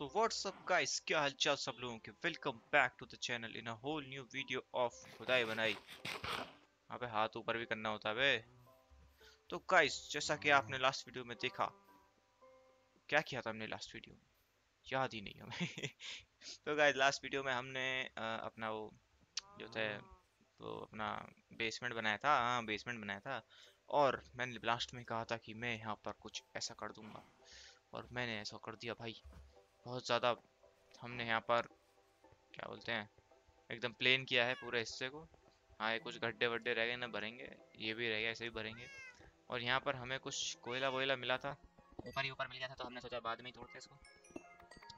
So what's up guys, क्या हालचाल सब लोगों के। Welcome back to the channel in a whole new video of खुदाई बनाई। अबे हाथ ऊपर भी करना होता है। तो गाइस, जैसा कि आपने लास्ट वीडियो में देखा, क्या किया था हमने लास्ट वीडियो में, याद ही नहीं हमें। तो गाइस, लास्ट वीडियो में हमने अपना वो जो था तो अपना बेसमेंट बनाया था। हाँ, बेसमेंट बनाया था। और मैंने लास्ट में कहा था कि मैं यहाँ पर कुछ ऐसा कर दूंगा, और मैंने ऐसा कर दिया भाई। बहुत ज़्यादा हमने यहाँ पर क्या बोलते हैं, एकदम प्लेन किया है पूरे हिस्से को। हाँ, ये कुछ गड्ढे वड्ढे रह गए ना, भरेंगे। ये भी रह गया, ऐसे भी भरेंगे। और यहाँ पर हमें कुछ कोयला वोयला मिला था, ऊपर ही ऊपर मिल गया था, तो हमने सोचा बाद में ही तोड़ते हैं इसको।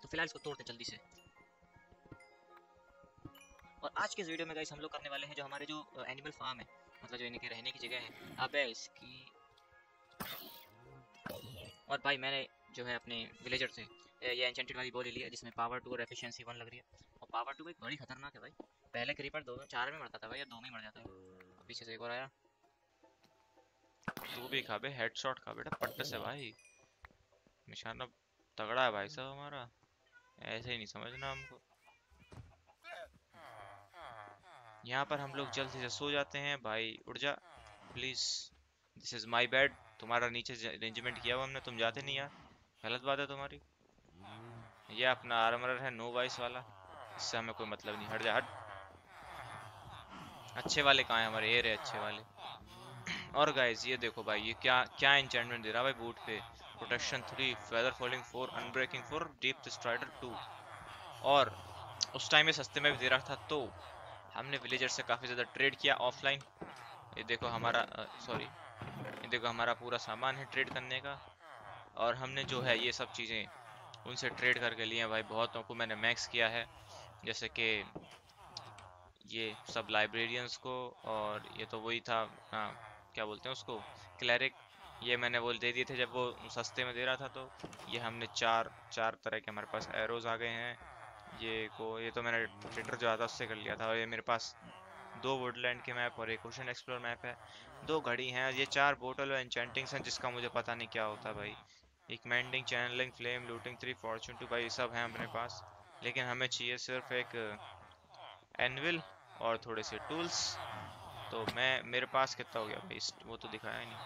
तो फिलहाल इसको तोड़ते जल्दी से। और आज के इस वीडियो में गाइस हम लोग करने वाले हैं जो हमारे जो एनिमल फार्म है, मतलब जो इनके रहने की जगह है। अब है इसकी। और भाई मैंने जो है अपने विलेजर से ये एन्चेंटेड वाली बॉल ले लिया, जिसमें पावर 2 और एफिशिएंसी 1 लग रही है। और पावर 2 भाई बड़ी खतरनाक है भाई। पहले क्रीपर 2 में 4 में मरता था भाई, या 2 में मर जाता है। पीछे से एक और आया, तू भी खा बे, हेडशॉट खा बेटा, पट्टे से भाई। निशाना तगड़ा है भाई साहब हमारा, ऐसे ही नहीं समझना हमको। यहाँ पर हम लोग जल्दी से सो जाते हैं भाई। उड़ जा please, this is my bed. तुम्हारा नीचे अरेंजमेंट किया हुआ हमने, तुम जाते नहीं यार, गलत बात है तुम्हारी। ये अपना आर्मरर है, नो वाइस वाला, इससे हमें कोई मतलब नहीं। हट जा हट। अच्छे वाले कहाँ हैं हमारे, ये रहे अच्छे वाले। और गाइज ये देखो भाई, ये क्या क्या एन्चेंटमेंट दे रहा भाई बूट पे। Protection 3, feather falling 4, unbreaking 4, deep strider 2। और उस टाइम ये सस्ते में भी दे रहा था, तो हमने विलेजर से काफ़ी ज़्यादा ट्रेड किया ऑफलाइन। ये देखो हमारा ये देखो हमारा पूरा सामान है ट्रेड करने का। और हमने जो है ये सब चीज़ें उनसे ट्रेड करके लिए हैं भाई। बहुतों को मैंने मैक्स किया है, जैसे कि ये सब लाइब्रेरियंस को, और ये तो वही था क्या बोलते हैं उसको, क्लैरिक। ये मैंने वो दे दिए थे जब वो सस्ते में दे रहा था। तो ये हमने चार तरह के हमारे पास एरोज आ गए हैं। ये तो मैंने ट्रेडर जो आता उससे कर लिया था। और ये मेरे पास 2 वुडलैंड के मैप और एक ओशन एक्सप्लोर मैप है, 2 घड़ी हैं, और ये 4 बोटल और एन्चेंटिंग्स हैं, जिसका मुझे पता नहीं क्या होता भाई। एक mending, channeling, flame, looting 3, fortune 2 भाई, ये सब हैं अपने पास। लेकिन हमें चाहिए सिर्फ एक एनविल और थोड़े से टूल्स। तो मेरे पास कितना हो गया भाई, वो तो दिखाया ही नहीं।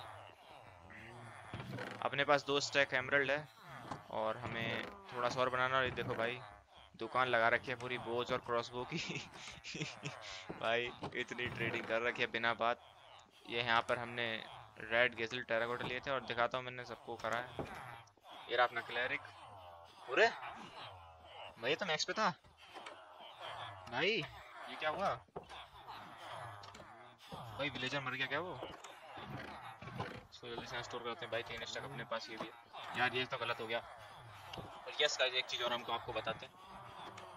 अपने पास 2 स्टैक एमरल्ड है, और हमें थोड़ा सा और बनाना। और ये देखो भाई, दुकान लगा रखी है पूरी बोझ और क्रॉसबो की। भाई इतनी ट्रेडिंग कर रखी है बिना बात। ये यहाँ पर हमने रेड गेजल टेराकोट लिए थे, और दिखाता हूँ मैंने सबको करा है। ये अपना क्लैरिक पूरे भाई, तो मैक्स पे था भाई। ये क्या हुआ भाई, विलेजर मर गया क्या? वो इसको जल्दी से स्टोर करते हैं भाई। 3 स्टैक अपने पास ये भी है यार, ये तो गलत हो गया। और यस गाइस, एक चीज़ और हमको आपको बताते हैं।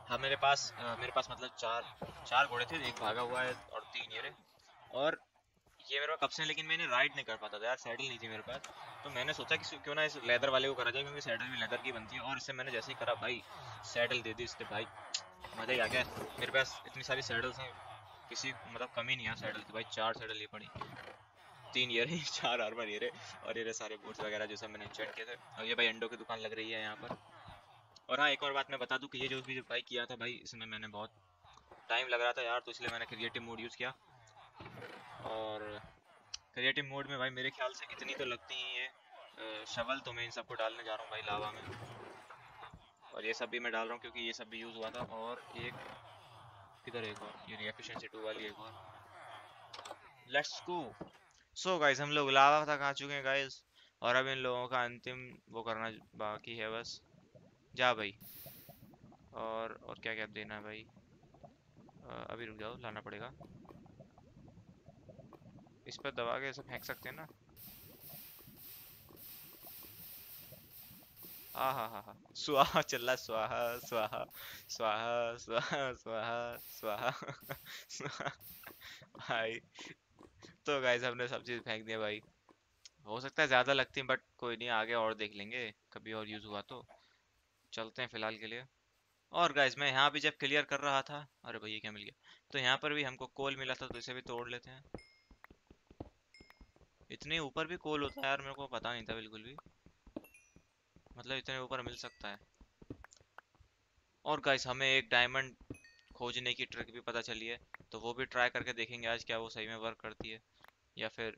हमारे पास मतलब 4 घोड़े थे, एक भागा हुआ है और 3 ये रहे। और ये मेरे पास कब से, लेकिन मैंने राइड नहीं कर पाता था यार, सैडल नहीं थी मेरे पास। तो मैंने सोचा कि क्यों ना इस लेदर वाले को करा जाए, क्योंकि सैडल भी लेदर की बनती है। और इसे मैंने जैसे ही करा भाई, सैडल दे दी इसके भाई, मज़ा ही आ गया। मेरे पास इतनी सारी सैडल्स हैं, किसी मतलब कमी नहीं है सैडल की भाई। 4 सैडल ये पड़ी, 3 ये रहे, 4 आर्मर ये रहे, और ये रहे सारे बूट्स वगैरह जैसे मैंने एन्चेंट किए थे। और ये भाई अंडों की दुकान लग रही है यहाँ पर। और हाँ, एक और बात मैं बता दूं कि ये जो भी भाई किया था भाई, इसमें मैंने बहुत टाइम लग रहा था यार, तो इसलिए मैंने क्रिएटिव मोड यूज़ किया। और क्रिएटिव मोड में भाई मेरे ख्याल से कितनी तो लगती ही है शवल। तो मैं इन सबको डालने जा रहा हूँ भाई लावा में, और ये सब भी मैं डाल रहा हूँ क्योंकि ये सब भी यूज़ हुआ था। और एक किधर, एक और ये एफिशिएंसी 2 वाली एक और। Let's go. सो गाइज, हम लोग लावा तक आ चुके हैं गाइज, और अब इन लोगों का अंतिम वो करना बाकी है बस। जा भाई। और क्या क्या देना है भाई, अभी रुक जाओ, लाना पड़ेगा। इस पर दबा के ऐसे फेंक सकते हैं ना। आ हा हा हा, स्वाहा चल रहा, स्वाहा स्वाहा स्वाहा स्वाहा स्वाहा स्वाहा भाई। तो गाइस, हमने सब चीज़ फेंक दिया भाई। हो सकता है ज़्यादा लगती है, बट कोई नहीं, आगे और देख लेंगे, कभी और यूज़ हुआ तो। चलते हैं फिलहाल के लिए। और गाइस, मैं यहाँ भी जब क्लियर कर रहा था, अरे भैया क्या मिल गया, तो यहाँ पर भी हमको कोल मिला था, तो इसे भी तोड़ लेते हैं। इतने ऊपर भी कोल होता है यार, मेरे को पता नहीं था बिल्कुल भी, मतलब इतने ऊपर मिल सकता है। और गाइस हमें एक डायमंड खोजने की ट्रिक भी पता चली है, तो वो भी ट्राई करके देखेंगे आज क्या वो सही में वर्क करती है या फिर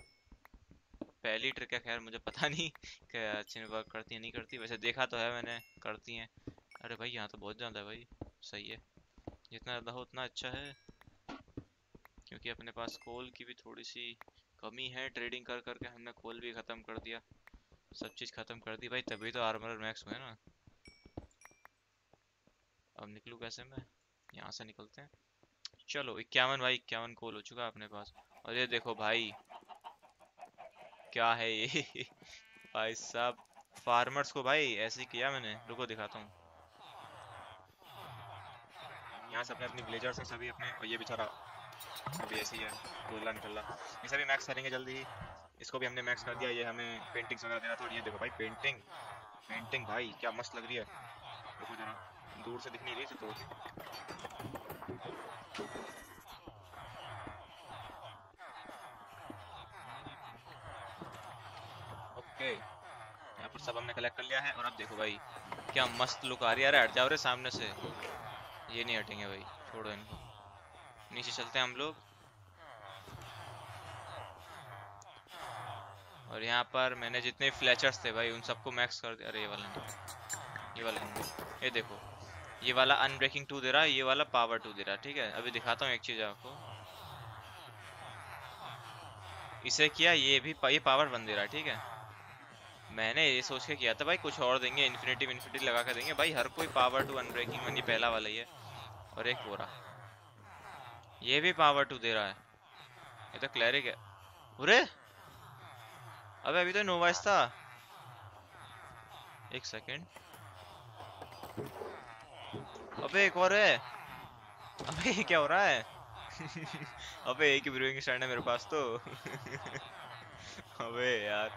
पहली ट्रिक है। खैर मुझे पता नहीं कि अच्छे में वर्क करती है नहीं करती, वैसे देखा तो है मैंने करती हैं। अरे भाई यहाँ तो बहुत ज़्यादा है भाई, सही है जितना ज़्यादा हो उतना अच्छा है, क्योंकि अपने पास कोल की भी थोड़ी सी कमी है। ट्रेडिंग कर करके हमने कोल भी ख़त्म कर दिया, सब चीज़ ख़त्म कर दी भाई, तभी तो आर्मर मैक्स हुए ना। अब निकलूँ कैसे मैं, यहाँ से निकलते हैं। चलो 51 भाई 51 कोल हो चुका है अपने पास। और ये देखो भाई क्या है ये भाई साहब, फार्मर्स को भाई ऐसे किया मैंने। रुको दिखाता हूँ, यहाँ से अपने अपनी विलेजर्स हैं सभी अपने, और ये बेचारा अभी ऐसे ही है गोला निकला। ये सभी मैक्स करेंगे जल्दी ही, इसको भी हमने मैक्स कर दिया। ये हमें पेंटिंग्स वगैरह देना था। और ये देखो भाई पेंटिंग भाई क्या मस्त लग रही है, देखो जरा दूर से दिख नहीं रही थी तो। ओके यहाँ पर सब हमने कलेक्ट कर लिया है, और अब देखो भाई क्या मस्त लुक आ रही है। अरे हट जाओ रे सामने से, ये नहीं हटेंगे भाई, छोड़ो इनको। नीचे चलते हैं हम लोग, और यहाँ पर मैंने जितने फ्लेचर्स थे भाई उन सबको मैक्स कर दिया। अरे ये वाला नहीं, ये वाला नहीं, ये देखो ये वाला अनब्रेकिंग 2 दे रहा है, ये वाला पावर 2 दे रहा है। ठीक है अभी दिखाता हूँ एक चीज आपको, इसे किया ये भी ये पावर 1 दे रहा है। ठीक है मैंने ये सोच के किया था भाई कुछ और देंगे, इन्फिनिटी लगा के देंगे भाई, हर कोई पावर 2 अनब्रेकिंग 1 ये पहला वाला ही है। और एक हो रहा ये भी पावर 2 दे रहा है, ये तो क्लैरिक है। अरे अबे अभी तो नोवाइस था, एक सेकेंड, अबे एक और है, अबे ये क्या हो रहा है अबे एक ही ब्रूइंग स्टैंड है मेरे पास तो अबे यार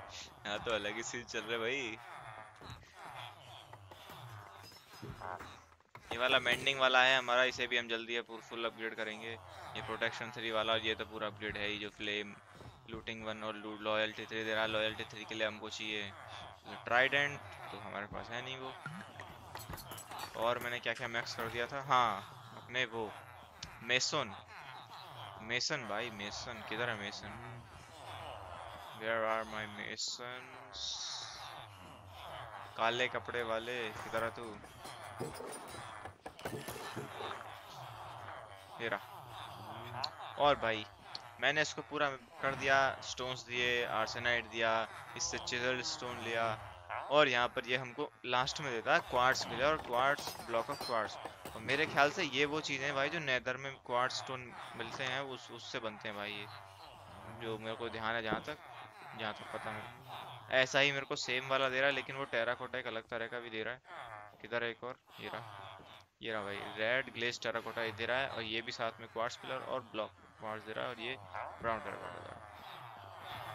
यहाँ तो अलग ही सीन चल रहा है भाई। ये वाला मेंडिंग वाला है हमारा, इसे भी हम जल्दी है फुल अपग्रेड करेंगे। ये प्रोटेक्शन 3 वाला, और ये तो पूरा अपग्रेड है ही, जो फ्लेम लूटिंग 1 और लॉयल्टी 3 दे रहा है। लॉयल्टी 3 के लिए हमको चाहिए ट्राइडेंट, तो हमारे पास है नहीं वो। और मैंने क्या क्या मैक्स कर दिया था, हाँ अपने वो मेसन भाई, मेसन किधर है, mason where are my masons, काले कपड़े वाले किधर है तू। और भाई मैंने इसको पूरा कर दिया, स्टोन्स दिए, आर्सेनाइट दिया, इससे चिजल स्टोन लिया। और यहाँ पर ये हमको लास्ट में देता है क्वार्ट्स मिला, और क्वार्ट्स ब्लॉक ऑफ क्वार्ट्स, और मेरे ख्याल से ये वो चीज़ें भाई जो नेदर में क्वार्ट्स स्टोन मिलते हैं उससे बनते हैं भाई, ये जो मेरे को ध्यान है जहाँ तक पता है। ऐसा ही मेरे को सेम वाला दे रहा है, लेकिन वो टेराकोटा एक अलग तरह का भी दे रहा है। किधर एक और ये रहा भाई रेड ग्लेज टेराकोटा दे रहा है, और ये भी साथ में क्वार्ट्स पिलर और ब्लॉक क्वार्ट्स दे रहा है, और ये ब्राउन टेराकोटा दे रहा है।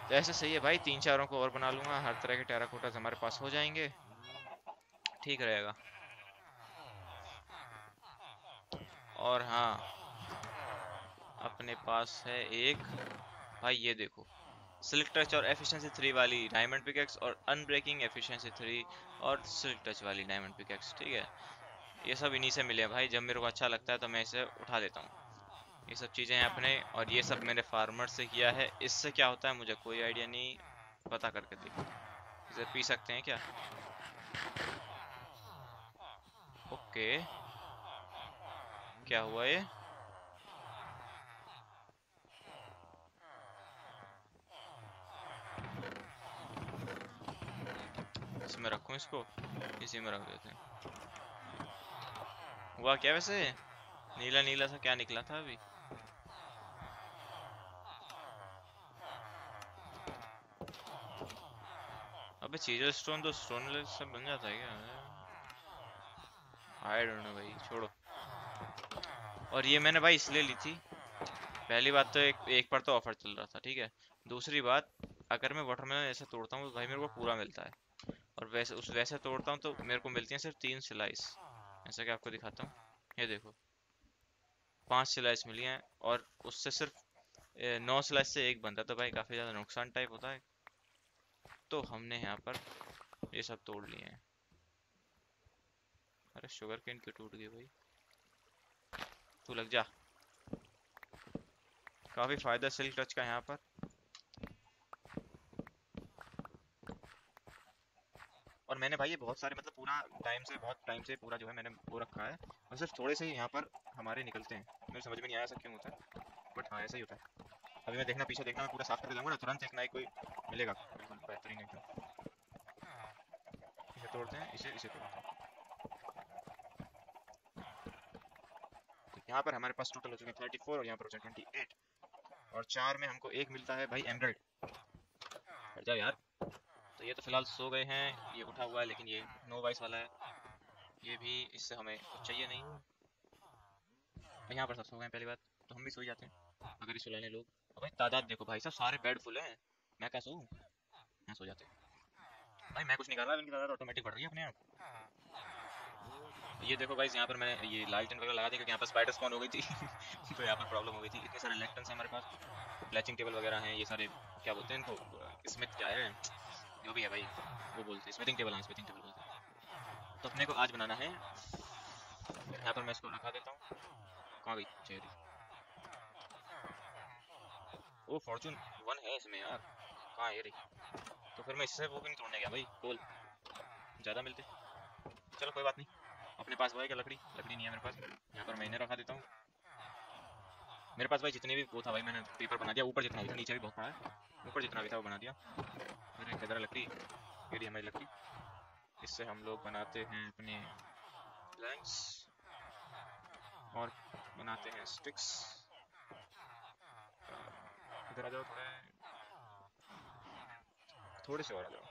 तो ऐसे सही है भाई, 3-4 को और बना लूँगा, हर तरह के टेराकोटाज हमारे पास हो जाएंगे, ठीक रहेगा। और हाँ अपने पास है एक भाई, ये देखो सिल्क टच और एफिशिएंसी 3 वाली डायमंड पिकैक्स, और अनब्रेकिंग एफिशिएंसी 3 और सिल्क टच वाली डायमंड पिकैक्स। ठीक है ये सब इन्हीं से मिले हैं भाई, जब मेरे को अच्छा लगता है तो मैं इसे उठा लेता हूँ। ये सब चीज़ें हैं अपने, और ये सब मैंने फार्मर से किया है। इससे क्या होता है मुझे कोई आइडिया नहीं, पता करके देखो। इसे पी सकते हैं क्या, ओके क्या हुआ ये, इसमें रखूं, इसको इसी में रख देते हैं। हुआ क्या वैसे, नीला नीला सा क्या निकला था अभी, अबे चीजल स्टोन तो स्टोनलेस से बन जाता है क्या, आई डोंट नो भाई छोड़ो। और ये मैंने भाई इसलिए ली थी, पहली बात तो एक पर तो ऑफर चल रहा था, ठीक है। दूसरी बात अगर मैं वाटरमेलन ऐसे तोड़ता हूँ तो भाई मेरे को पूरा मिलता है, और वैसे तोड़ता हूँ तो मेरे को मिलती हैं सिर्फ 3 स्लाइस। ऐसा कि आपको दिखाता हूँ, ये देखो 5 स्लाइस मिली हैं, और उससे सिर्फ 9 स्लाइस से एक बनता, तो भाई काफ़ी ज़्यादा नुकसान टाइप होता है। तो हमने यहाँ पर ये सब तोड़ लिए हैं। अरे शुगर केन क्यों टूट गई भाई, तू लग जा। काफी फायदा सिल्क टच का यहाँ पर। और मैंने भाई ये बहुत सारे मतलब पूरा टाइम से पूरा जो है मैंने वो रखा है, और सिर्फ थोड़े से ही यहाँ पर हमारे निकलते हैं। मुझे समझ में नहीं आया ऐसा क्यों होता है, बट हाँ ऐसा ही होता है। अभी मैं देखना पीछे देखना, मैं पूरा साफ करके जाऊंगा ना, तुरंत एक ना एक कोई मिलेगा। बिल्कुल बेहतरीन एकदम। इसे तोड़ते हैं, इसे तोड़ते हैं। यहाँ पर हमारे पास टोटल हो चुके हैं 34 और यहाँ पर हो चुके हैं 28, और 4 में हमको एक मिलता है भाई एमरल्ड। हट जाओ यार। तो ये तो फिलहाल सो गए हैं, ये उठा हुआ है, लेकिन ये 9 बाइस वाला है, ये भी इससे हमें चाहिए नहीं। यहाँ पर सब सो गए पहली बात, तो हम भी सो ही जाते हैं अगर इसे लेने लोग। भाई तादाद देखो भाई साहब, सारे बेड फुल हैं, मैं क्या सोऊं? मैं सो जाते भाई, मैं कुछ नहीं कर रहा, इनकी तादाद ऑटोमेटिक बढ़ रही है अपने आप। ये देखो भाई, यहाँ पर मैंने ये लालटेन वगैरह लगा दी क्योंकि यहाँ पर स्पाइडर स्पॉन हो गई थी तो यहाँ पर प्रॉब्लम हो गई थी। इतने सारे लैक्टन्स हैं हमारे पास, ब्लैचिंग टेबल वगैरह हैं, ये सारे क्या बोलते हैं इनको, स्मिथ क्या है जो भी है भाई वो बोलते हैं, स्मिथिंग टेबल। हाँ स्मिथिंग टेबल बोलते हैं। तो अपने को आज बनाना है, यहाँ पर मैं इसको रखा देता हूँ। कहाँ गई चेहरी? ओ फॉर्चून 1 है इसमें यार, कहाँ है रही? तो फिर मैं इससे वो भी नहीं तोड़ने गया भाई, गोल ज़्यादा मिलते। चलो कोई बात नहीं, अपने पास भाई क्या लकड़ी नहीं है मेरे पास। यहाँ पर मैंने रखा देता हूँ। मेरे पास भाई जितने भी वो था भाई मैंने पेपर बना दिया, ऊपर जितना भी था, नीचे भी बहुत पड़ा है, ऊपर जितना भी था वो बना दिया। मेरे कदरा लकड़ी, मेरी हमारी लकड़ी, इससे हम लोग बनाते हैं अपने लैंक्स और बनाते हैं स्टिक्स। इधर आ जाओ, थोड़े से और आ जाओ।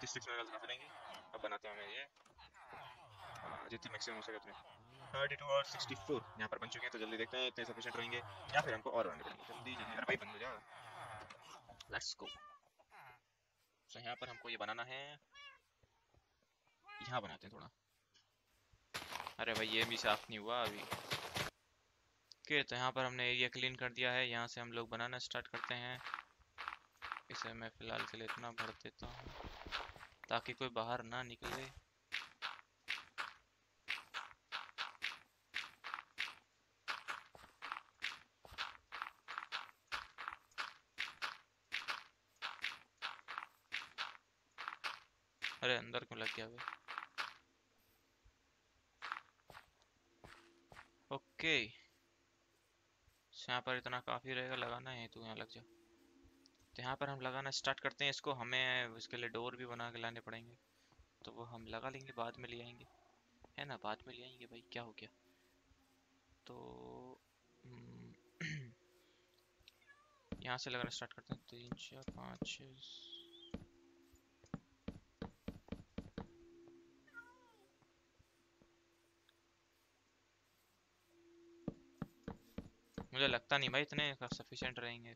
36 मेरे पास रहेंगे, अब बनाते हैं हमें ये जितनी मैक्सिमम हो सके। 32 और 64 यहाँ पर बन चुके हैं, तो जल्दी देखते हैं इतने सफिशिएंट रहेंगे या फिर हमको और बनाने पड़ेंगे। जल्दी यार भाई बंद हो जाओ, लेट्स गो। तो यहाँ पर हमको ये बनाना है, यहाँ बनाते हैं थोड़ा। अरे भाई ये भी साफ नहीं हुआ अभी। ओके तो यहाँ पर हमने एरिया क्लीन कर दिया है, यहाँ से हम लोग बनाना स्टार्ट करते हैं। इसे मैं फ़िलहाल के लिए इतना भर देता हूँ ताकि कोई बाहर ना निकले। अरे अंदर क्यों लग गया भाई? ओके यहाँ पर इतना काफ़ी रहेगा, लगाना है तो यहाँ लग जाओ। तो यहाँ पर हम लगाना स्टार्ट करते हैं इसको। हमें उसके लिए डोर भी बना के लाने पड़ेंगे, तो वो हम लगा लेंगे, बाद में ले आएंगे, है ना, बाद में ले आएंगे भाई, क्या हो गया। तो यहाँ से लगाना स्टार्ट करते हैं। 3 4 5 मुझे लगता नहीं भाई इतने सफिशिएंट रहेंगे।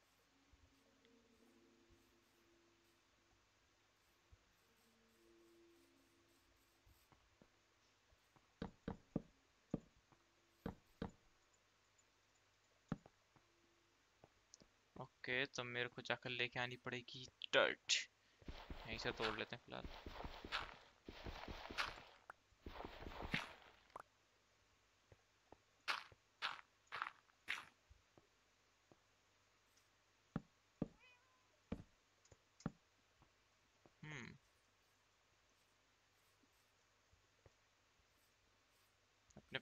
ओके तो मेरे को जाकर लेके आनी पड़ेगी डर्ट, यहीं से तोड़ लेते हैं फिलहाल।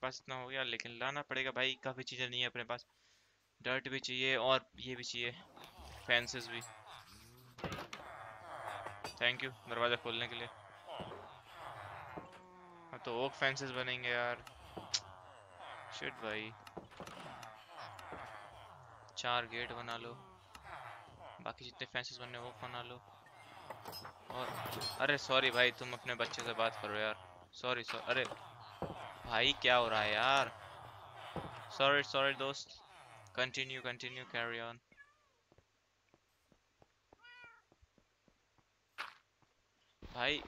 पास इतना हो गया, लेकिन लाना पड़ेगा भाई, काफ़ी चीज़ें नहीं है अपने पास। डर्ट भी चाहिए और ये भी चाहिए, फैंसेस भी। थैंक यू दरवाज़ा खोलने के लिए। हाँ तो ओक फैंसेस बनेंगे यार। शिट भाई, 4 गेट बना लो, बाकी जितने फैंसेस बनने ओक बना लो। और अरे सॉरी भाई, तुम अपने बच्चे से बात करो यार। सॉरी अरे भाई क्या हो रहा है यार? सॉरी दोस्त, कंटिन्यू कैरी ऑन। भाई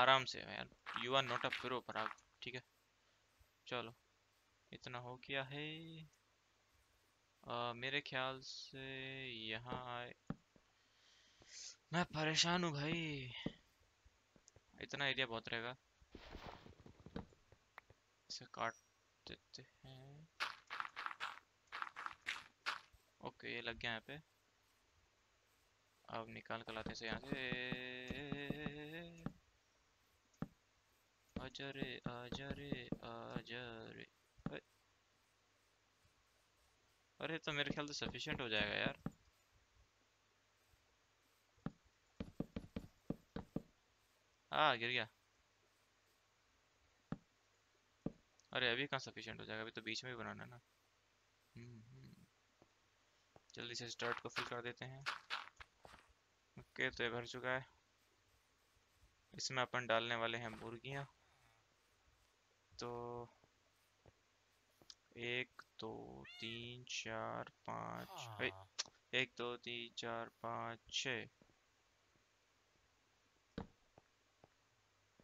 आराम से यार, you are not a pro Parag, ठीक है। चलो इतना हो गया है। मेरे ख्याल से यहाँ आए, मैं परेशान हूँ भाई, इतना एरिया बहुत रहेगा। इसे काट देते हैं। ओके ये लग गया यहाँ पे। अब निकाल कर लाते हैं यहाँ से। आजा रे आजा रे आजा रे। अरे तो मेरे ख्याल से सफिशिएंट हो जाएगा यार। हाँ गिर गया। अरे अभी कहाँ सफिशिएंट हो जाएगा, अभी तो बीच में भी बनाना है ना। जल्दी से स्टार्ट को फिल कर देते हैं। ओके तो ये भर चुका है। इसमें अपन डालने वाले हैं मुर्गियाँ। तो 1 2 3 4 5 1 2 3 4 5 6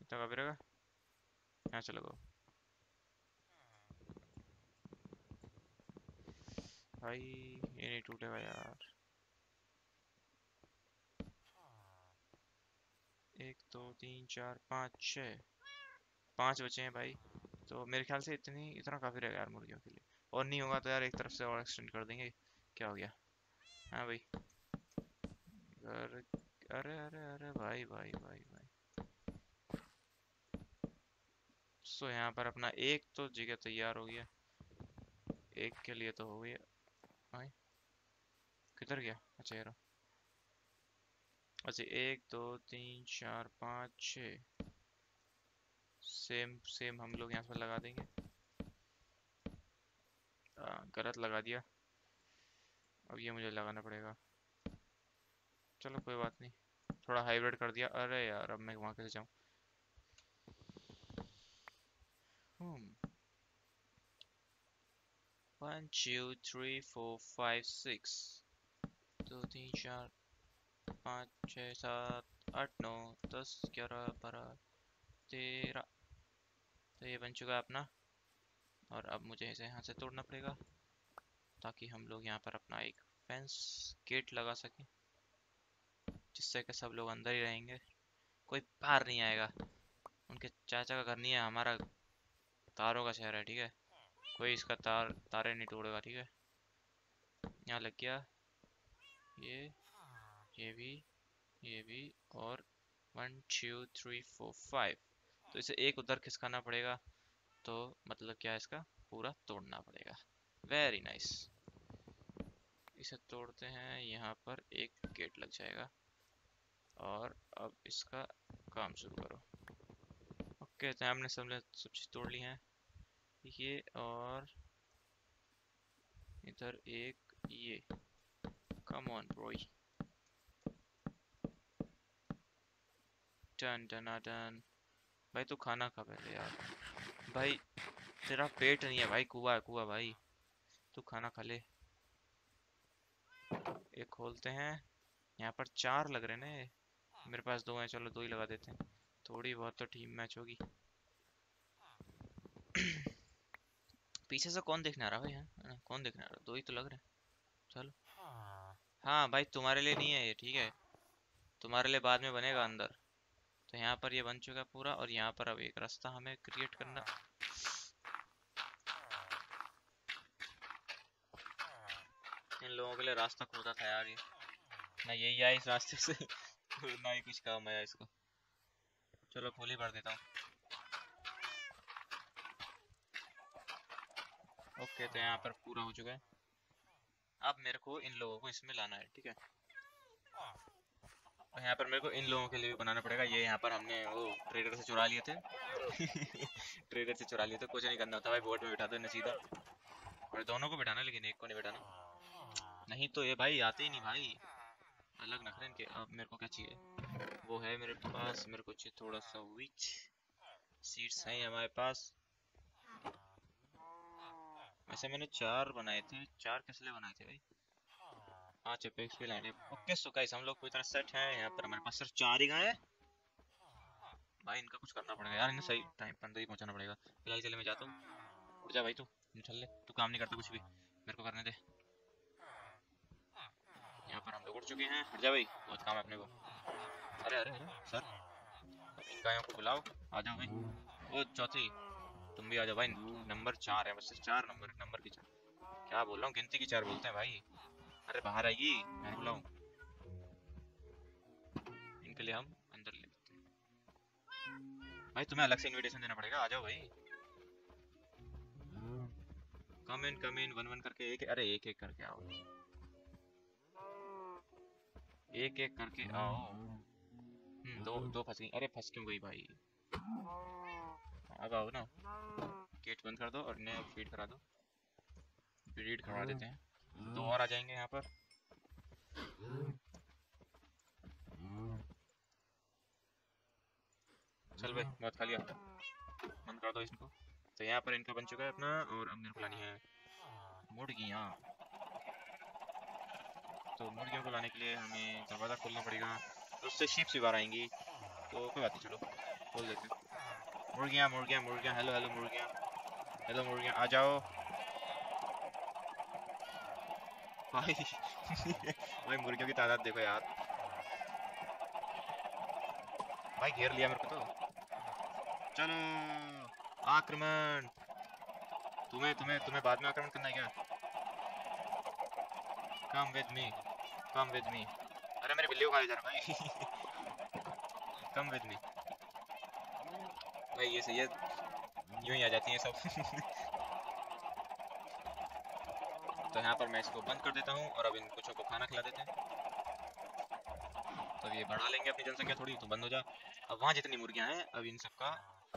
इतना काफी रहेगा। यहाँ चलो गो भाई, ये नहीं टूटेगा यार। 1 2 3 4 5 6 5 बचे हैं भाई। तो मेरे ख्याल से इतना काफ़ी रहेगा यार मुर्गियों के लिए। और नहीं होगा तो यार एक तरफ से और एक्सटेंड कर देंगे। क्या हो गया? हाँ भाई। अरे अरे अरे अरे भाई भाई भाई भाई। सो यहाँ पर अपना एक तो जगह तैयार हो गया, एक के लिए तो हो गया भाई। किधर गया? अच्छा यार। अच्छा 1 2 3 4 5 6 सेम हम लोग यहाँ पर लगा देंगे। गलत लगा दिया, अब ये मुझे लगाना पड़ेगा। चलो कोई बात नहीं, थोड़ा हाइब्रिड कर दिया। अरे यार अब मैं वहाँ कैसे जाऊँ? वन 2 3 4 5 6 2 3 4 5 6 7 8 9 10 11 12 13। तो ये बन चुका है अपना। और अब मुझे इसे यहाँ से तोड़ना पड़ेगा ताकि हम लोग यहाँ पर अपना एक फेंस गेट लगा सकें, जिससे कि सब लोग अंदर ही रहेंगे, कोई बाहर नहीं आएगा। उनके चाचा का घर नहीं है, हमारा तारों का शहर है, ठीक है? कोई इसका तारे नहीं तोड़ेगा, ठीक है? यहाँ लग गया ये भी और 1 2 3 4 5। तो इसे एक उधर खिसकाना पड़ेगा, तो मतलब क्या है, इसका पूरा तोड़ना पड़ेगा। Very nice. इसे तोड़ते हैं, यहाँ पर एक गेट लग जाएगा। और अब इसका काम शुरू करो। ओके तो हमने सब चीज़ तोड़ ली है ये, और इधर एक ये। Come on bro. Done done done. भाई तू खाना खा पहले यार। भाई तेरा पेट नहीं है भाई, कुआ है कुआ। भाई तू खाना खा ले। एक खोलते हैं। यहाँ पर 4 लग रहे हैं ना, मेरे पास 2 हैं। चलो 2 ही लगा देते हैं, थोड़ी बहुत तो टीम मैच होगी। पीछे से कौन देखने आ रहा भाई? है कौन देखने आ रहा? 2 ही तो लग रहे हैं। चलो हाँ भाई, तुम्हारे लिए नहीं है ये, ठीक है? तुम्हारे लिए बाद में बनेगा अंदर। तो यहाँ पर ये बन चुका पूरा। और यहाँ पर अब एक रास्ता हमें क्रिएट करना। इन लोगों के लिए रास्ता खोदा था यार ये। ना यही आया इस रास्ते से ना ही कुछ काम आया इसको। चलो खोली भर देता हूँ। ओके तो यहाँ पर पूरा हो चुका है। अब मेरे को इन लोगों को इसमें लाना है, ठीक है? यहाँ पर मेरे को इन लोगों के लिए भी बनाना पड़ेगा। ये यहाँ पर हमने वो ट्रेडर से चुरा लिए थे। ट्रेडर से चुरा लिए थे। कुछ नहीं करना होता भाई, बोट में बिठा दो इन्हें सीधा। और दोनों को बिठाना, लेकिन एक को नहीं बिठाना, नहीं तो ये भाई आते ही नहीं भाई, अलग नखरे इनके। अब मेरे को क्या चाहिए? वो है मेरे पास, मेरे को चाहिए थोड़ा सा विच सीड्स हैं हमारे पास। वैसे मैंने 4 बनाए थे। 4 किस लिए बनाए थे भाई? हाँ चेपेक्स भी लाने। ओके सो गाइस हम लोग पूरी तरह सेट है। यहाँ पर हमारे पास सिर्फ 4 ही गाय है भाई। इनका कुछ करना पड़ेगा यार, इन्हें सही टाइम पर अंदर ही पहुँचाना पड़ेगा। फिलहाल के लिए मैं जाता हूँ। जा भाई तू निकल ले, तू काम नहीं करता कुछ भी, मेरे को करने दे। यहाँ पर हम लोग उठ चुके हैं। हट जा भाई, बहुत काम है अपने को। अरे अरे सर, इन गायों को बुलाओ। आ जाओ भाई। वो चौथी तुम भी आ जाओ भाई। नंबर 4 है बस, चार नंबर की चार, क्या बोल रहा हूँ, गिनती की चार बोलते हैं भाई। अरे बाहर आइए, मैं बुलाऊं इनके लिए, हम अंदर ले लेते हैं भाई। तुम्हें अलग से इनविटेशन देना पड़ेगा, आ जाओ भाई। कम इन वन करके एक एक करके आओ, एक एक करके आओ। दो फंस गई। अरे फंस क्यों गई भाई, अब आओ ना। गेट बंद कर दो और इन्हें फीड करा दो, फीड करा देते हैं। दो और आ जाएंगे यहाँ पर। चल भाई बहुत खाली, बंद कर दो इसको। तो यहाँ पर इनका बन चुका है अपना, और अब खिलानी है मुर्गियाँ। तो मुर्गियों को लाने के लिए हमें दरवाज़ा खोलना पड़ेगा, उससे शीप्स भी बाहर आएंगी, तो कोई बात नहीं, चलो खोल देते हैं। मुर्गियाँ, हेलो मुर्गियाँ आ जाओ भाई। भाई मुर्गियों की तादाद देखो यार, भाई घेर लिया मेरे को। तो चलो आक्रमण, तुम्हें बाद में आक्रमण करना है क्या? Come with me. अरे मेरे बिल्ली को खा जा रहा भाई। कम विद मी भाई, ये सही है, यूं ही आ जाती है सब। तो यहाँ पर मैं इसको बंद कर देता हूँ और अब इन कुछों को खाना खिला देते हैं। तो ये बढ़ा लेंगे अपनी जनसंख्या थोड़ी, तो बंद हो जा। अब वहाँ जितनी मुर्गियाँ हैं, अब इन सबका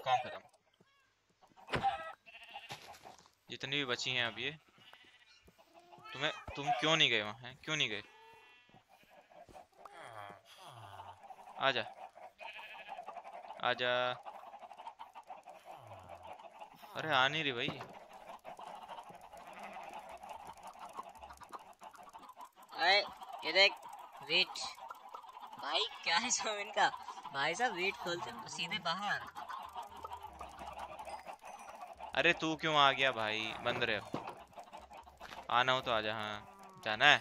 काम खत्म, जितनी भी बची हैं। अब ये तुम क्यों नहीं गए वहाँ, क्यों नहीं गए? आजा। अरे आ नहीं रही भाई, अरे ये देख वेट भाई, क्या है सब इनका भाई साहब, वेट खोलते सीधे बाहर। अरे तू क्यों आ गया भाई, बंद रहे, आना हो तो आजा। हाँ जाना है,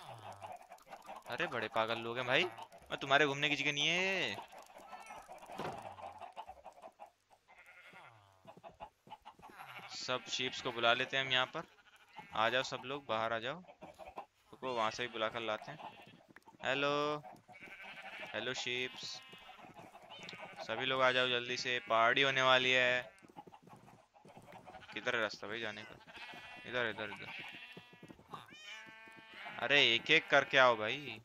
अरे बड़े पागल लोग हैं भाई, मैं तुम्हारे घूमने की जगह नहीं है। सब शीप्स को बुला लेते हैं हम यहाँ पर, आ जाओ सब लोग बाहर आ जाओ। तो वहाँ से ही बुला कर लाते हैं। हेलो शीप्स, सभी लोग आ जाओ जल्दी से, पार्टी होने वाली है। किधर है रास्ता भाई जाने का? इधर। अरे एक एक करके आओ भाई।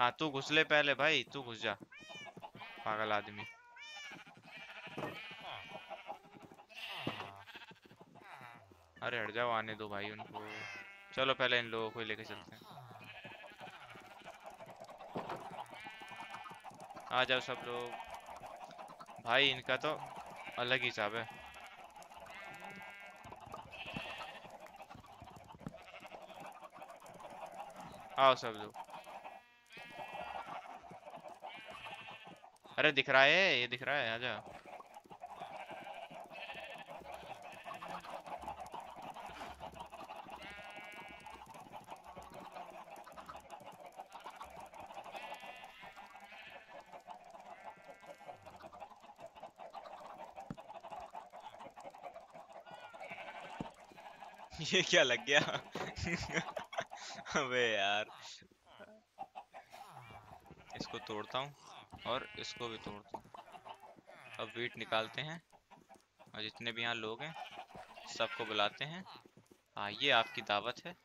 हाँ तू घुस ले पहले भाई, तू घुस जा पागल आदमी। अरे हट जाओ, आने दो भाई उनको। चलो पहले इन लोगों को लेके चलते हैं। आ जाओ सब लोग भाई, इनका तो अलग ही हिसाब है। आओ सब लोग। अरे दिख रहा है, ये दिख रहा है, आजा। ये क्या लग गया? अबे यार इसको तोड़ता हूँ और इसको भी तोड़ता हूँ। अब वीट निकालते हैं और जितने भी यहाँ लोग हैं सबको बुलाते हैं, आइए आपकी दावत है।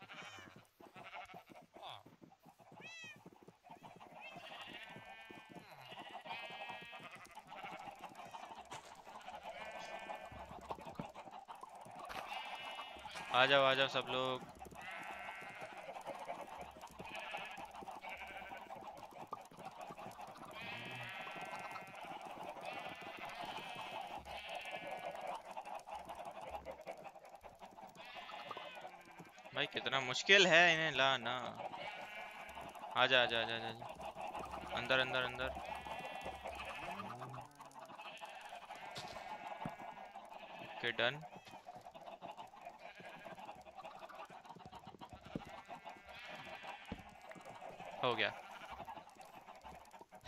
आ जाओ सब लोग। भाई कितना मुश्किल है इन्हें लाना। आजा। अंदर। Okay done. हो गया।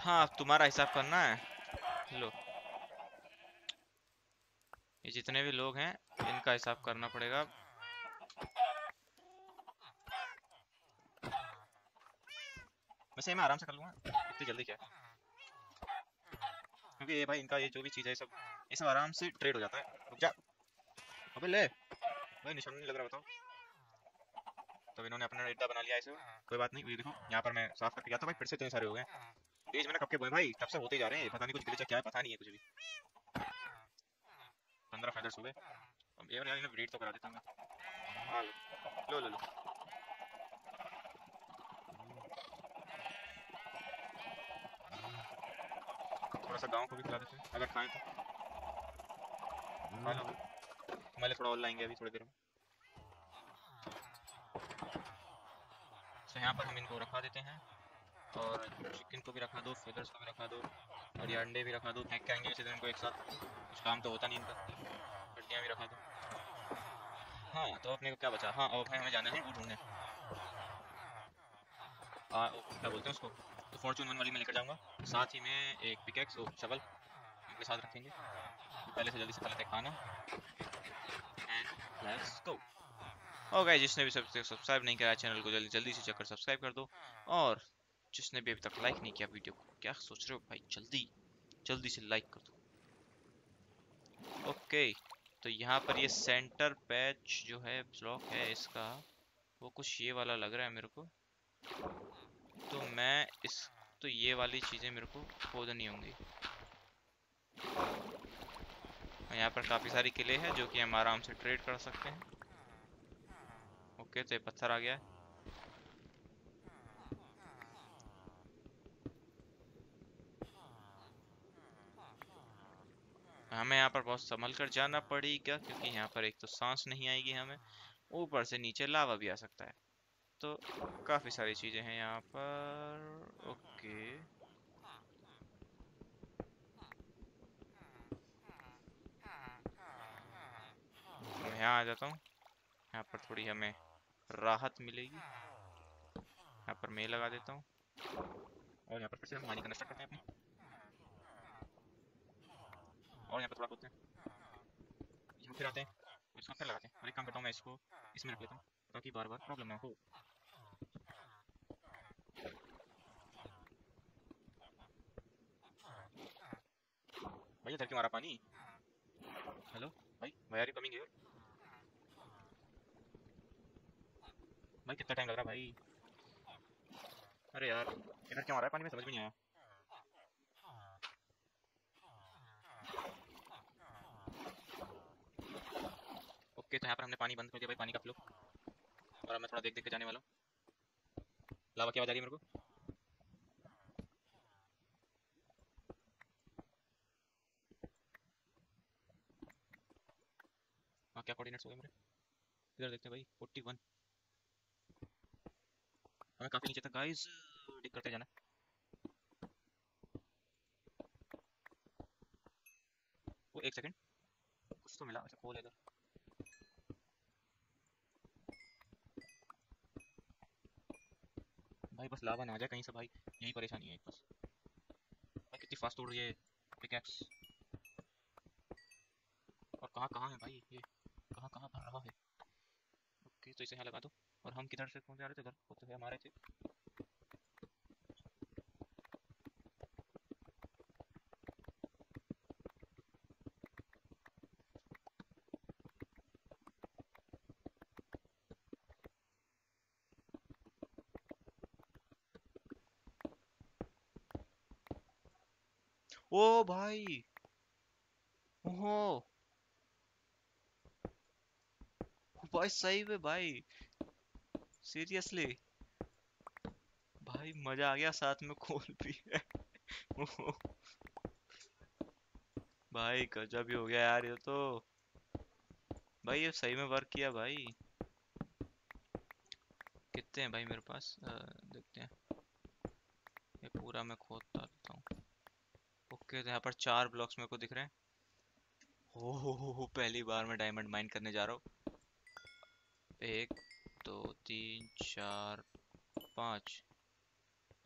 हाँ तुम्हारा हिसाब करना है। लो ये जितने भी लोग हैं इनका हिसाब करना पड़ेगा। वैसे मैं आराम से कर लूंगा, इतनी जल्दी क्या है, क्योंकि ये भाई इनका ये जो भी चीज है ये सब आराम से ट्रेड हो जाता है। रुक जा, अबे ले भाई, निशान नहीं लग रहा बताओ। तो इन्होंने अपना अड्डा बना लिया ऐसे, कोई बात नहीं। ये देखो यहाँ पर मैं साफ करके गया था भाई, फिर से इतने सारे हो गए। बीज मैंने कब के बोए भाई, तब से होते जा रहे हैं, पता नहीं कुछ गिरचा क्या है, पता नहीं है कुछ भी। 15 फेदर्स हो गए। अब ये वाले ब्रीड तो करा देता हूं। लो लो लो, थोड़ा सा गांव को भी खिला देते हैं अगर खाएं तो। हेलो हमारे थोड़ा और लाएंगे अभी थोड़ी देर में। तो यहाँ पर हम इनको रखा देते हैं, और चिकन को भी रखा दो, फेदर्स को भी रखा दो, और ये अंडे भी रखा दो। फेंक के आएंगे इसी दिन को एक साथ, कुछ काम तो होता नहीं इनका। हड्डियाँ भी रखा दो। हाँ तो अपने को क्या बचा? हाँ और भाई हमें जाना है वो ढूंढने, क्या बोलते हैं उसको, तो फॉर्चून 1 वाली मैं लेकर जाऊँगा। साथ ही में एक पिकेक्स और शवल उनके साथ रखेंगे। पहले से जल्दी से पहले खाना एंड लेट्स गो। और गाइस जिसने भी सब्सक्राइब नहीं कराया चैनल को, जल्दी जल्दी से चक्कर सब्सक्राइब कर दो। और जिसने भी अभी तक लाइक नहीं किया वीडियो को, क्या सोच रहे हो भाई, जल्दी जल्दी से लाइक कर दो। ओके तो यहाँ पर ये सेंटर पैच जो है ब्लॉक है इसका, वो कुछ ये वाला लग रहा है मेरे को। तो मैं इस तो ये वाली चीज़ें मेरे को खोदनी होंगी। यहाँ पर काफ़ी सारी किले हैं जो कि हम आराम से ट्रेड कर सकते हैं। ओके तो ये पत्थर आ गया है। हमें यहाँ पर बहुत संभल कर जाना पड़ेगा, क्योंकि यहाँ पर एक तो सांस नहीं आएगी हमें, ऊपर से नीचे लावा भी आ सकता है। तो काफ़ी सारी चीज़ें हैं यहाँ पर। ओके मैं यहाँ आ जाता हूँ, यहाँ पर थोड़ी हमें राहत मिलेगी। यहाँ पर मैं लगा देता हूँ, और यहाँ पर फिर से हम माइनिंग कंस्ट्रक्ट करते हैं अपनी। और यहाँ पर थोड़ा होते हैं, यहाँ फिर आते हैं, इसको फिर लगाते हैं। और एक काम करता हूँ मैं, इसको इसमें रख लेता हूँ ताकि बार बार प्रॉब्लम ना हो। भैया इधर क्यों आ रहा पानी? हेलो भाई, भैया आर यू कमिंग हियर? भाई कितना टाइम लग रहा भाई? अरे यार इधर क्यों आ रहा है पानी, में समझ भी नहीं आया। ओके तो यहाँ पर हमने पानी बंद कर दिया भाई, पानी का फ्लो। और मैं थोड़ा देख के जाने वाला हूँ। लावा की आवाज़ आ रही है मेरे को। हाँ क्या कोऑर्डिनेट्स हो गए मेरे, इधर देखते हैं भाई 41। हमें काफ़ी नीचे तक गाइस डिक करते जाना। वो एक सेकंड कुछ तो मिला, अच्छा खोल इधर। भाई बस लावा ना आ जाए कहीं से भाई, यही परेशानी है बस। भाई कितनी फास्ट तोड़ रही है पिकैक्स। और कहाँ कहाँ है भाई ये, कहाँ कहाँ भर रहा है। ओके तो इसे यहाँ लगा दो। और हम किधर से कौन जा रहे थे? उधर होते हुए हमारे थे। ओ भाई ओहो भाई सही है भाई, सीरियसली भाई मजा आ गया, साथ में खोल भी है। भाई गजब ही हो गया यार ये तो। भाई ये सही में वर्क किया भाई। कितने हैं भाई मेरे पास? देखते हैं, ये पूरा मैं खोदता रहता हूँ। ओके तो यहाँ पर 4 ब्लॉक्स मेरे को दिख रहे हैं। हो पहली बार मैं डायमंड माइन करने जा रहा हूँ। 1 2 3 4 5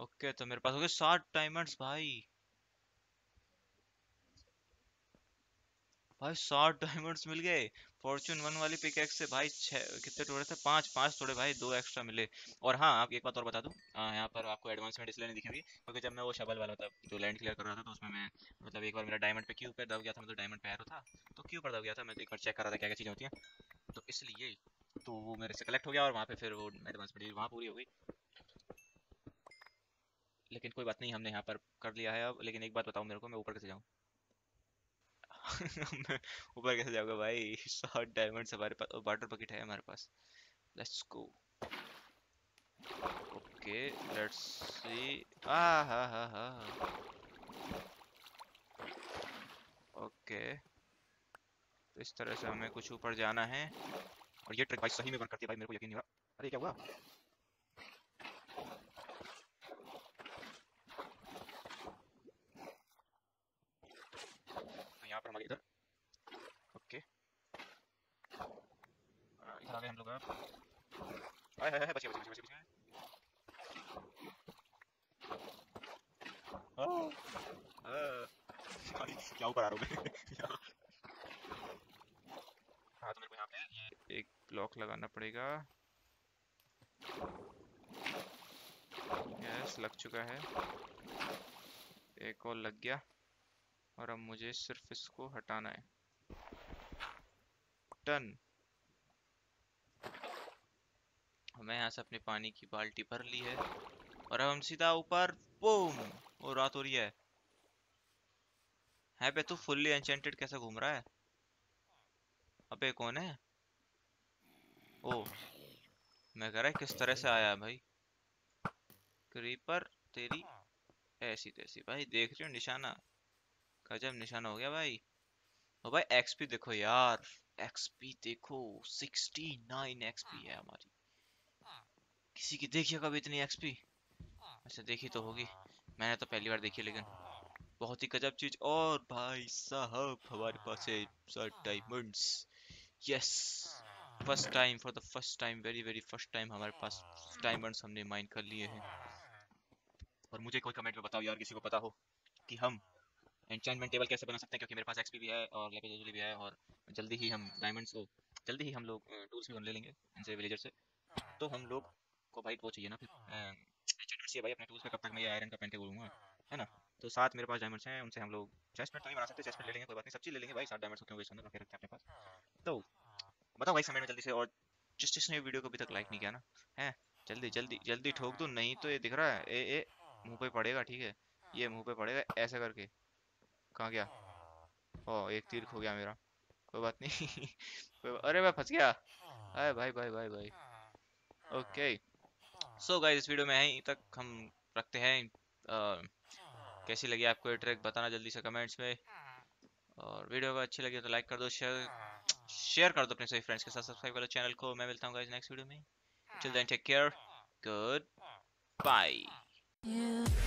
ओके, तो मेरे पास हो गए 60 डायमंड्स। भाई भाई 60 डायमंड्स मिल गए फॉर्च्यून 1 वाली पिकैक्स से। भाई कितने तोड़े थे? 5 तोड़े भाई, 2 एक्स्ट्रा मिले। और हाँ, आप एक बात और बता दूँ, यहाँ पर आपको एडवांसमेंट इसलिए नहीं दिखेगी क्योंकि जब मैं वो शबल वाला था जो लैंड क्लियर कर रहा था तो उसमें मैं मतलब एक बार मेरा डायमंड पे क्यू पर दब गया था, मतलब डायमंड पैरो था तो क्यू पर दब गया था, मैं तो एक बार चेक कर रहा था क्या क्या चीज़ें होती हैं, तो इसलिए तो वो मेरे से कलेक्ट हो गया और वहाँ पे फिर वो एडवांसमेंट वहाँ पूरी हो गई। लेकिन कोई बात नहीं, हमने यहाँ पर कर लिया है अब। लेकिन एक बात बताओ मेरे को, मैं ऊपर कैसे जाऊँ? मैं ऊपर कैसे जाऊँगा भाई? 60 डायमंड्स हमारे पास, वाटर बकेट है हमारे पास। Let's go. Okay let's see. Okay, तो इस तरह से हमें कुछ ऊपर जाना है और ये ट्रिक भाई सही में वर्क करती है भाई, मेरे को यकीन नहीं हो रहा। अरे क्या हुआ? यहाँ पर हमारे इधर ओके इधर आ गए हम लोग। हाय हाय हाय, बचे बचे बचे बचे। क्या ऊपर आ रहे हो? हाँ, तो मेरे को यहाँ पे ये एक ब्लॉक लगाना पड़ेगा। यस, लग चुका है, एक और लग गया और अब मुझे सिर्फ इसको हटाना है। टन, मैं यहाँ से अपने पानी की बाल्टी भर ली है और अब हम सीधा ऊपर। बूम! और रात हो रही है। है बे तू फुल्ली एन्चेंटेड कैसा घूम रहा है? अबे कौन है? ओ, मैं कह रहा है किस तरह से आया भाई क्रीपर तेरी ऐसी तैसी। भाई देख रहे हो निशाना, गजब निशाना हो गया भाई। और भाई एक्सपी देखो यार, एक्सपी देखो, 69 एक्सपी है हमारी। किसी की देखिए कभी इतनी एक्सपी? अच्छा देखी तो होगी, मैंने तो पहली बार देखी, लेकिन बहुत ही गजब चीज। और भाई साहब हमारे पास है 60 diamonds. Yes, first time, for the first time, very very first time हमारे पास डायमंड्स हमने माइन कर लिए हैं। और मुझे कोई कमेंट में बताओ यार, किसी को पता हो कि हम एन्चेंटमेंट टेबल कैसे बना सकते हैं, क्योंकि मेरे पास एक्सपी भी है और लेपेजली भी है और जल्दी ही हम लोग टूल्स भी ले लेंगे इनसे, विलेजर से। तो हम लोग को भाई वो चाहिए ना फिर एन्चेंटमेंट चाहिए भाई अपने टूल्स पे। कब तक मैं ये आयरन का पेंटे बोलूँगा, है ना? तो साथ मेरे पास डायमंड्स हैं, उनसे हम लोग चेस्ट में तो नहीं बना सकते, चेस्ट में ले लेंगे, कोई बात नहीं, सब चीज़ ले लेंगे भाई। 60 डायमंड्स क्यों वेस्ट होंगे अपने पास? तो बताओ भाई कमेंट में जल्दी से। और जिसने वीडियो को अभी तक लाइक नहीं किया ना, है जल्दी जल्दी जल्दी ठोक दो, नहीं तो ये दिख रहा है ए मुँह पर पड़ेगा, ठीक है? ये मुँह पर पड़ेगा ऐसा करके। कहाँ गया? ओ, एक तीर खो गया मेरा, कोई बात नहीं। अरे मैं फंस गया। अरे भाई भाई भाई भाई। ओके सो गाइस, इस वीडियो में यहीं तक हम रखते हैं। कैसी लगी आपको ये ट्रिक बताना जल्दी से कमेंट्स में, और वीडियो को अच्छी लगी तो लाइक कर दो, शेयर कर दो अपने सभी फ्रेंड्स के साथ, सब्सक्राइब करो चैनल को। मैं मिलता हूँ गाइस नेक्स्ट वीडियो में। Till then take care, good bye.